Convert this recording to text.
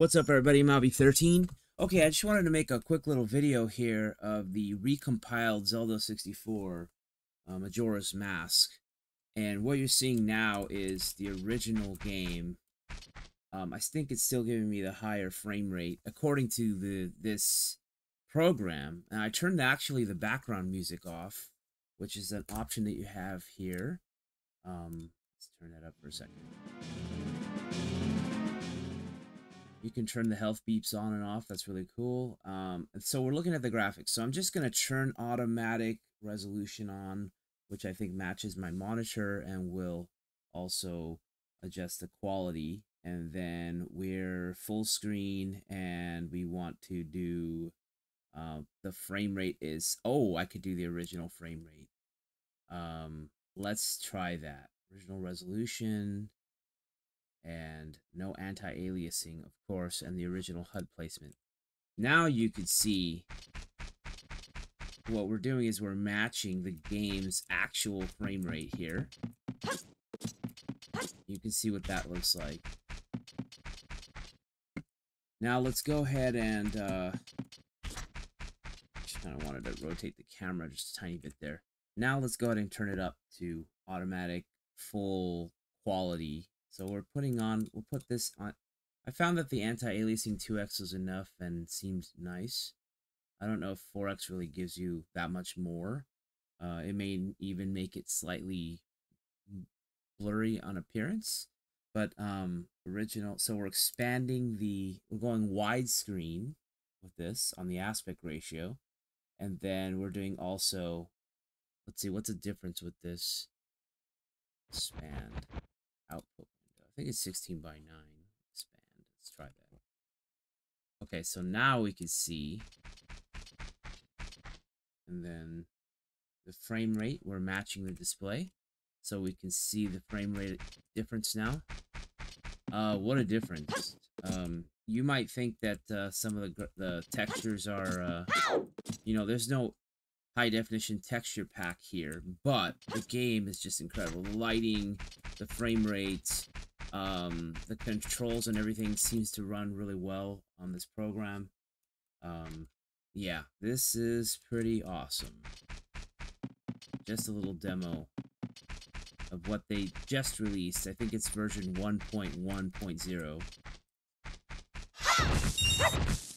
What's up, everybody? I'm alby13. Okay, I just wanted to make a quick little video here of the recompiled Zelda 64 Majora's Mask. And what you're seeing now is the original game. I think it's still giving me the higher frame rate according to this program. And I turned the background music off, which is an option that you have here. Let's turn that up for a second. You can turn the health beeps on and off. That's really cool. And so we're looking at the graphics. So I'm just going to turn automatic resolution on, which I think matches my monitor, and will also adjust the quality. And then we're full screen, and we want to do the frame rate is... Oh, I could do the original frame rate. Let's try that. Original resolution. And no anti-aliasing, of course, and the original HUD placement. Now you could see what we're doing is we're matching the game's actual frame rate here. You can see what that looks like. Now let's go ahead and just kind of wanted to rotate the camera just a tiny bit there. Now let's go ahead and turn it up to automatic full quality. So we'll put this on. I found that the anti-aliasing 2x was enough and seems nice. I don't know if 4x really gives you that much more. It may even make it slightly blurry on appearance, but original. So we're expanding we're going widescreen with this on the aspect ratio. And then we're doing also, let's see, what's the difference with this span output? I think it's 16:9 expand. Let's try that. Okay, so now we can see, and then the frame rate, we're matching the display, so we can see the frame rate difference now. What a difference. You might think that some of the textures are, you know, there's no high definition texture pack here, but the game is just incredible. The lighting, the frame rate, the controls and everything seems to run really well on this program. Yeah, this is pretty awesome. Just a little demo of what they just released. I think it's version 1.1.0.